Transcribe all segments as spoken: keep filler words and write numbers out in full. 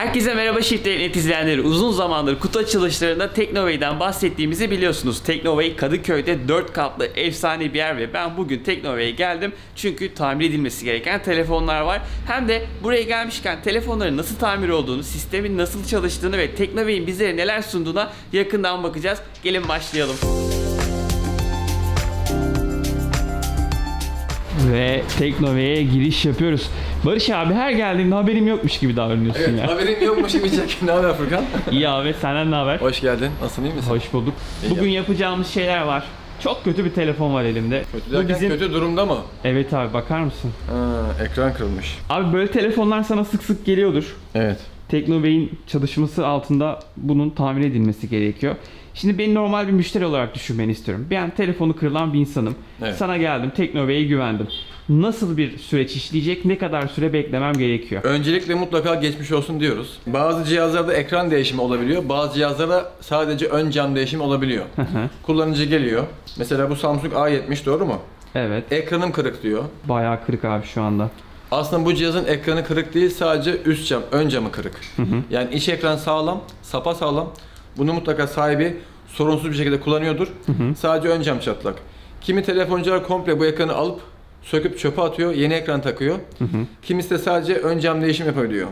Herkese merhaba ShiftDelete nokta net izleyenleri. Uzun zamandır kutu açılışlarında Teknoway'den bahsettiğimizi biliyorsunuz. Teknoway Kadıköy'de dört katlı efsane bir yer ve ben bugün Teknoway'a geldim. Çünkü tamir edilmesi gereken telefonlar var. Hem de buraya gelmişken telefonların nasıl tamir olduğunu, sistemin nasıl çalıştığını ve Teknoway'in bizlere neler sunduğuna yakından bakacağız. Gelin başlayalım. Ve Teknoway'e giriş yapıyoruz. Barış abi, her geldiğinde haberim yokmuş gibi davranıyorsun evet, ya. Haberim yokmuş gibi diyecek. Ne haber Furkan? İyi abi, senden ne haber? Hoş geldin. Nasılsın, iyi misin? Hoş bulduk. İyi Bugün abi. yapacağımız şeyler var. Çok kötü bir telefon var elimde. Kötü derken bizim... kötü durumda mı? Evet abi, bakar mısın? Ha, ekran kırılmış. Abi böyle telefonlar sana sık sık geliyordur. Evet. Teknoway'in çalışması altında bunun tamir edilmesi gerekiyor. Şimdi beni normal bir müşteri olarak düşünmeni istiyorum. Ben telefonu kırılan bir insanım. Evet. Sana geldim, Teknoway'e güvendim. Nasıl bir süreç işleyecek, ne kadar süre beklemem gerekiyor? Öncelikle mutlaka geçmiş olsun diyoruz. Bazı cihazlarda ekran değişimi olabiliyor, bazı cihazlarda sadece ön cam değişimi olabiliyor. Kullanıcı geliyor. Mesela bu Samsung A yetmiş, doğru mu? Evet. Ekranım kırık diyor. Bayağı kırık abi şu anda. Aslında bu cihazın ekranı kırık değil, sadece üst cam, ön camı kırık. Hı hı. Yani iç ekran sağlam, sapa sağlam. Bunu mutlaka sahibi sorunsuz bir şekilde kullanıyordur. Hı hı. Sadece ön cam çatlak. Kimi telefoncular komple bu ekranı alıp söküp çöpe atıyor, yeni ekran takıyor. Hı hı. Kimisi de sadece ön cam değişim yapabiliyor.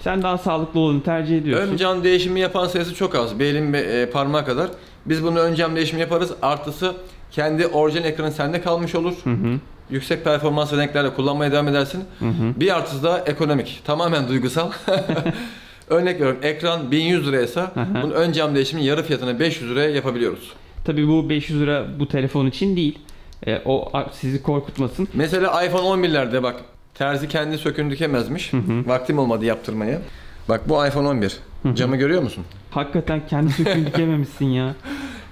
Sen daha sağlıklı olanı tercih ediyorsun. Ön cam değişimi yapan sayısı çok az. Bir elin e, parmağı kadar. Biz bunu ön cam değişimi yaparız. Artısı kendi orijinal ekranı sende kalmış olur. Hı hı. Yüksek performans renklerle kullanmaya devam edersin. Hı hı. Bir artısı da ekonomik. Tamamen duygusal. Örnek veriyorum, ekran bin yüz liraysa bunun ön cam değişimi yarı fiyatına beş yüz liraya yapabiliyoruz. Tabii bu beş yüz lira bu telefon için değil. E, o sizi korkutmasın. Mesela iPhone on birlerde bak, terzi kendi sökün dikemezmiş. Hı hı. Vaktim olmadı yaptırmaya. Bak bu iPhone on bir. Hı hı. Camı görüyor musun? Hakikaten kendi sökün dikememişsin ya.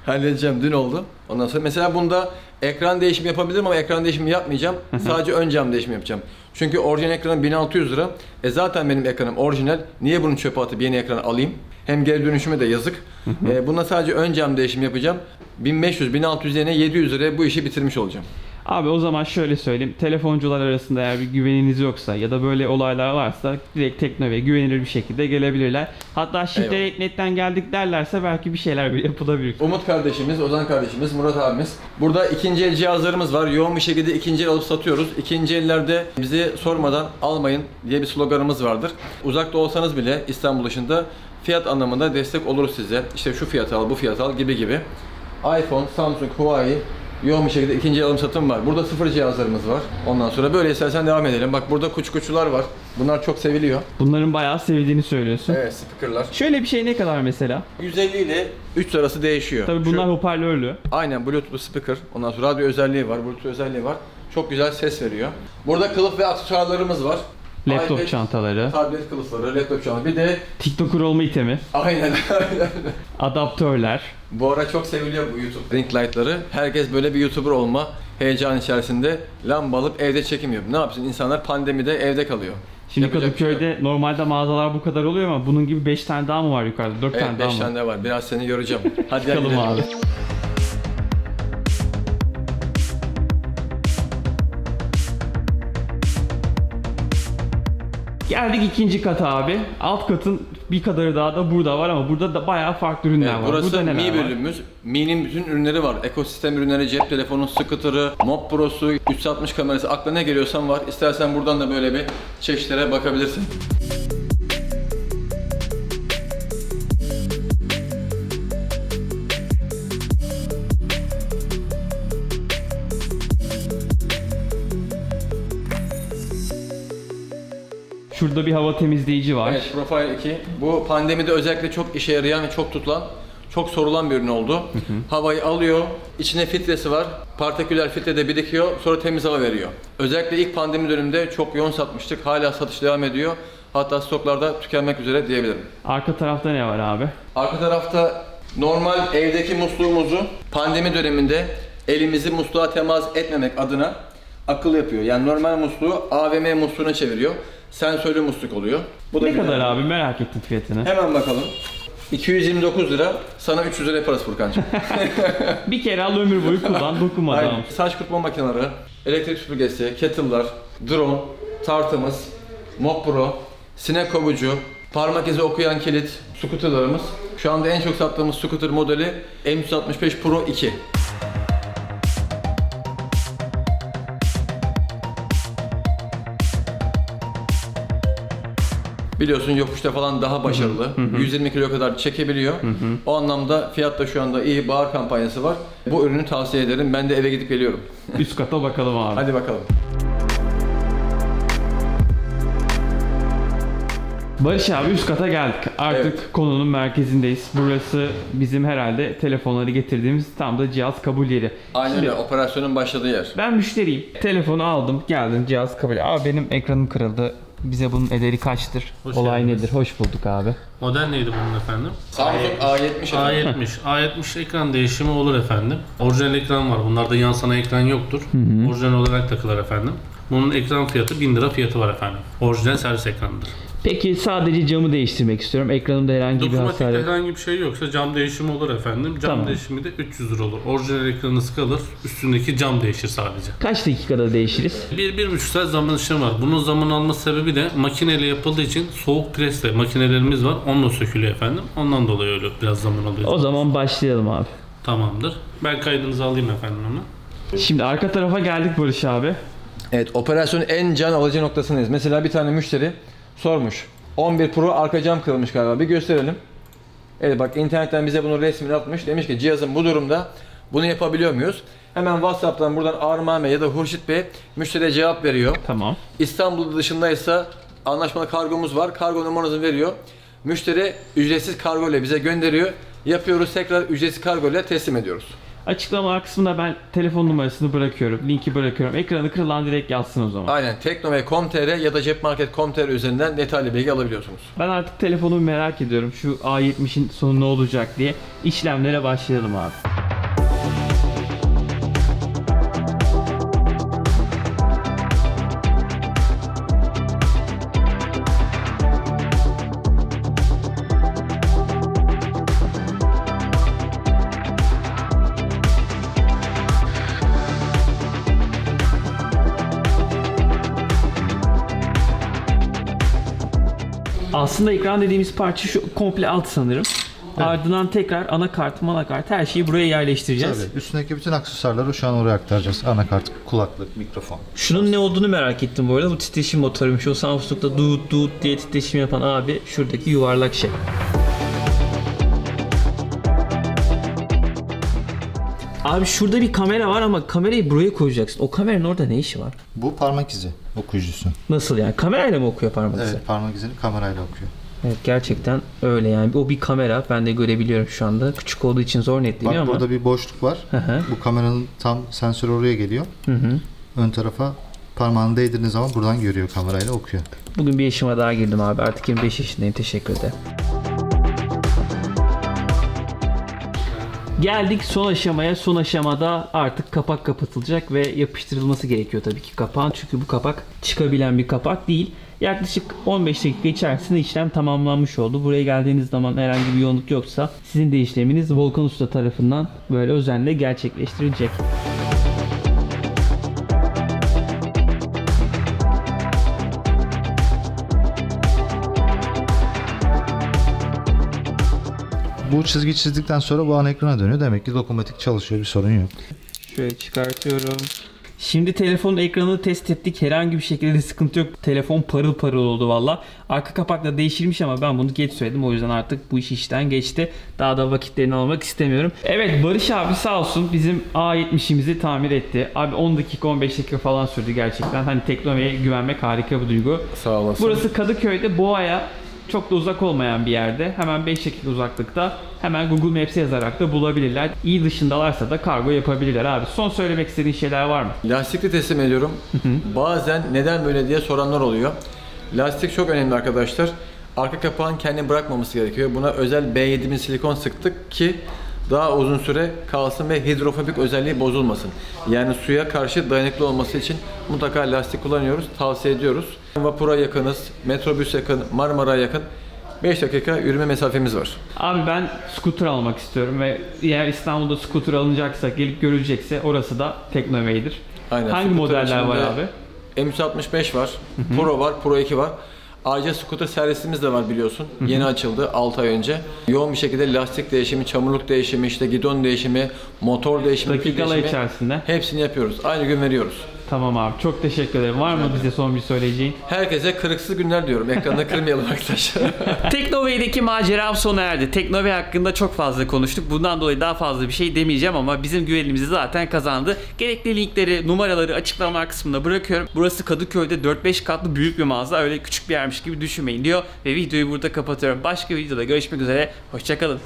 Halledeceğim, dün oldu. Ondan sonra mesela bunda ekran değişimi yapabilirim ama ekran değişimi yapmayacağım. Hı hı. Sadece ön cam değişimi yapacağım. Çünkü orijinal ekranım bin altı yüz lira. E zaten benim ekranım orijinal. Niye bunu çöpe atıp yeni ekran alayım? Hem geri dönüşüme de yazık. Hı hı. E, buna sadece ön cam değişimi yapacağım. bin beş yüz bin altı yüz yerine yedi yüz liraya bu işi bitirmiş olacağım. Abi o zaman şöyle söyleyeyim. Telefoncular arasında eğer bir güveniniz yoksa ya da böyle olaylar varsa direkt Teknoway'a güvenilir bir şekilde gelebilirler. Hatta ShiftDelete nokta net'ten geldik derlerse belki bir şeyler yapılabilir. Umut kardeşimiz, Ozan kardeşimiz, Murat abimiz. Burada ikinci el cihazlarımız var. Yoğun bir şekilde ikinci el alıp satıyoruz. İkinci ellerde bizi sormadan almayın diye bir sloganımız vardır. Uzakta olsanız bile İstanbul dışında fiyat anlamında destek oluruz size. İşte şu fiyatı al, bu fiyatı al gibi gibi. iPhone, Samsung, Huawei yoğun bir şekilde ikinci alım satım var. Burada sıfır cihazlarımız var. Ondan sonra böyle istersen devam edelim. Bak burada kuçkuçular var. Bunlar çok seviliyor. Bunların bayağı sevildiğini söylüyorsun. Evet, speakerlar. Şöyle bir şey ne kadar mesela? yüz elli ile üç yüz arası değişiyor. Tabii bunlar Şu, hoparlörlü. Aynen, Bluetooth speaker. Ondan sonra radyo özelliği var, Bluetooth özelliği var. Çok güzel ses veriyor. Burada kılıf ve aksesuarlarımız var. Laptop iPad, çantaları, tablet kılıfları, laptop çantaları, bir de TikToker olma itemi. Aynen, aynen. Adaptörler. Bu ara çok seviliyor bu YouTube ring light'ları. Herkes böyle bir YouTuber olma heyecanı içerisinde. Lamba alıp evde çekim yapıyor. Ne yapsın? İnsanlar pandemide evde kalıyor. Şimdi Yapacak Kadıköy'de şey normalde mağazalar bu kadar oluyor ama bunun gibi beş tane daha mı var yukarıda? dört evet, tane daha mı? Evet, beş tane daha var. Biraz seni yoracağım. Hadi çıkalım gidelim abi. Geldik ikinci kata abi. Alt katın bir kadarı daha da burada var ama burada da bayağı farklı ürünler evet, var. Burası Mi bölümümüz. Mi'nin bütün ürünleri var. Ekosistem ürünleri, cep telefonu, scooter'ı, Mob Pro'su, üç altmış kamerası, akla ne geliyorsan var. İstersen buradan da böyle bir çeşitlere bakabilirsin. Şurada bir hava temizleyici var. Evet, Profile iki. Bu pandemide özellikle çok işe yarayan ve çok tutulan, çok sorulan bir ürün oldu. Hı hı. Havayı alıyor, içine filtresi var, partiküler filtrede birikiyor, sonra temiz hava veriyor. Özellikle ilk pandemi döneminde çok yoğun satmıştık, hala satış devam ediyor. Hatta stoklarda tükenmek üzere diyebilirim. Arka tarafta ne var abi? Arka tarafta normal evdeki musluğumuzu pandemi döneminde elimizi musluğa temas etmemek adına akıl yapıyor. Yani normal musluğu A V M musluğuna çeviriyor. Sensörlü musluk oluyor. Bu da ne kadar abi? Merak ettim fiyatını. Hemen bakalım. iki yüz yirmi dokuz lira. Sana üç yüz lira yaparız Furkancığım. Bir kere al, ömür boyu kullan, dokunma. Aynen. Saç kurutma makineleri, elektrik süpürgesi, kettle'lar, drone, tartımız, Mob Pro, sinek kovucu, parmak izi okuyan kilit, scooterlarımız. Şu anda en çok sattığımız scooter modeli M üç altmış beş Pro iki. Biliyorsun yokuşta falan daha başarılı. Hı hı. yüz yirmi kilo kadar çekebiliyor. Hı hı. O anlamda fiyatta şu anda iyi, bahar kampanyası var. Bu ürünü tavsiye ederim. Ben de eve gidip geliyorum. Üst kata bakalım abi. Hadi bakalım. Barış abi, üst kata geldik. Artık evet, konunun merkezindeyiz. Burası bizim herhalde telefonları getirdiğimiz tam da cihaz kabul yeri. Aynen öyle, operasyonun başladığı yer. Ben müşteriyim. Telefonu aldım, geldim cihaz kabul. Abi benim ekranım kırıldı. Bize bunun ederi kaçtır? Hoş Olay geldiniz. Nedir? Hoş bulduk abi. Model neydi bunun efendim? Samsung A yetmiş. A yetmiş. A yetmiş ekran değişimi olur efendim. Orijinal ekran var. Bunlarda yan sana ekran yoktur. Hı hı. Orijinal olarak takılır efendim. Bunun ekran fiyatı bin lira fiyatı var efendim. Orijinal servis ekranıdır. Peki sadece camı değiştirmek istiyorum. Ekranımda herhangi Dokumatik bir hasar yok. Herhangi bir şey yoksa cam değişimi olur efendim. Cam tamam. değişimi de üç yüz lira olur. Orijinal ekranınız kalır. Üstündeki cam değişir sadece. Kaç dakikada değişiriz? bir bir buçuk saat zaman işlem var. Bunun zaman alma sebebi de makineyle yapıldığı için soğuk presle makinelerimiz var. Onunla sökülüyor efendim. Ondan dolayı öyle biraz zaman alıyor. O zaman başlayalım abi. Tamamdır. Ben kaydınızı alayım efendim onu. Şimdi arka tarafa geldik Barış abi. Evet, operasyonun en can alıcı noktasındayız. Mesela bir tane müşteri sormuş. on bir Pro arka cam kırılmış galiba. Bir gösterelim. Evet bak, internetten bize bunun resmini atmış. Demiş ki cihazın bu durumda bunu yapabiliyor muyuz? Hemen WhatsApp'tan buradan Armame ya da Hurşit Bey müşteriye cevap veriyor. Tamam. İstanbul dışındaysa anlaşmalı kargomuz var. Kargo numaranızı veriyor. Müşteri ücretsiz kargo ile bize gönderiyor. Yapıyoruz, tekrar ücretsiz kargo ile teslim ediyoruz. Açıklamalar kısmında ben telefon numarasını bırakıyorum, linki bırakıyorum. Ekranı kırılan direkt yazsın o zaman. Aynen, Teknoway nokta com nokta tr ya da Cepmarket nokta com nokta tr üzerinden detaylı bilgi alabiliyorsunuz. Ben artık telefonumu merak ediyorum, şu A yetmişin sonu ne olacak diye. İşlemlere başlayalım abi. Aslında ekran dediğimiz parça şu komple alt sanırım. Evet. Ardından tekrar anakart, manakart her şeyi buraya yerleştireceğiz. Tabii. Üstündeki bütün aksesuarları şu an oraya aktaracağız. Anakart, kulaklık, mikrofon. Şunun ne olduğunu merak ettim bu arada. Bu titreşim motoruymuş. O Samsung'da duut duut diye titreşim yapan abi, şuradaki yuvarlak şey. Abi şurada bir kamera var ama kamerayı buraya koyacaksın. O kameranın orada ne işi var? Bu parmak izi okuyucusu. Nasıl yani? Kamerayla mı okuyor parmak izi? Evet, parmak izini kamerayla okuyor. Evet, gerçekten öyle yani. O bir kamera. Ben de görebiliyorum şu anda. Küçük olduğu için zor netleniyor ama. Bak burada bir boşluk var. Hı hı. Bu kameranın tam sensörü oraya geliyor. Hı hı. Ön tarafa parmağını değdirdiğiniz zaman buradan görüyor, kamerayla okuyor. Bugün bir yaşıma daha girdim abi. Artık yirmi beş yaşındayım. Teşekkür ederim. Geldik son aşamaya. Son aşamada artık kapak kapatılacak ve yapıştırılması gerekiyor tabii ki kapağın. Çünkü bu kapak çıkabilen bir kapak değil. Yaklaşık on beş dakika içerisinde işlem tamamlanmış oldu. Buraya geldiğiniz zaman herhangi bir yoğunluk yoksa sizin de işleminiz Volkan Usta tarafından böyle özenle gerçekleştirilecek. Bu çizgi çizdikten sonra bu ana ekrana dönüyor. Demek ki dokunmatik çalışıyor, bir sorun yok. Şöyle çıkartıyorum. Şimdi telefonun ekranını test ettik. Herhangi bir şekilde sıkıntı yok. Telefon parıl parıl oldu valla. Arka kapak da değişilmiş ama ben bunu geç söyledim. O yüzden artık bu iş işten geçti. Daha da vakitlerini almak istemiyorum. Evet, Barış abi sağ olsun bizim A yetmişimizi tamir etti. Abi on dakika on beş dakika falan sürdü gerçekten. Hani teknolojiye güvenmek harika bir duygu. Sağ olasın. Burası Kadıköy'de Boğa'ya çok da uzak olmayan bir yerde, hemen beş dakika uzaklıkta, hemen Google Maps'e yazarak da bulabilirler. İyi dışındalarsa da kargo yapabilirler abi. Son söylemek istediğin şeyler var mı? Lastikli teslim ediyorum. Bazen neden böyle diye soranlar oluyor. Lastik çok önemli arkadaşlar. Arka kapağın kendini bırakmaması gerekiyor. Buna özel B yedimin silikon sıktık ki daha uzun süre kalsın ve hidrofobik özelliği bozulmasın. Yani suya karşı dayanıklı olması için mutlaka lastik kullanıyoruz, tavsiye ediyoruz. Vapura yakınız, metrobüs yakın, Marmara'ya yakın. beş dakika yürüme mesafemiz var. Abi ben scooter almak istiyorum ve eğer İstanbul'da scooter alınacaksa, gelip görülecekse orası da Teknoway'dir. Aynen. Hangi modeller var abi? M üç altmış beş var, Pro var, Pro iki var. A C scooter servisimiz de var biliyorsun. Hı-hı. Yeni açıldı altı ay önce. Yoğun bir şekilde lastik değişimi, çamurluk değişimi, işte gidon değişimi, motor değişimi, dakikalar içerisinde hepsini yapıyoruz. Aynı gün veriyoruz. Tamam abi, çok teşekkür ederim. Var mı evet. bize son bir söyleyeceğin? Herkese kırıksız günler diyorum. Ekranda kırmayalım arkadaşlar. Teknoway'deki maceram sona erdi. Teknoway hakkında çok fazla konuştuk. Bundan dolayı daha fazla bir şey demeyeceğim ama bizim güvenimizi zaten kazandı. Gerekli linkleri, numaraları açıklama kısmına bırakıyorum. Burası Kadıköy'de dört beş katlı büyük bir mağaza. Öyle küçük bir yermiş gibi düşünmeyin diyor. Ve videoyu burada kapatıyorum. Başka videoda görüşmek üzere. Hoşçakalın.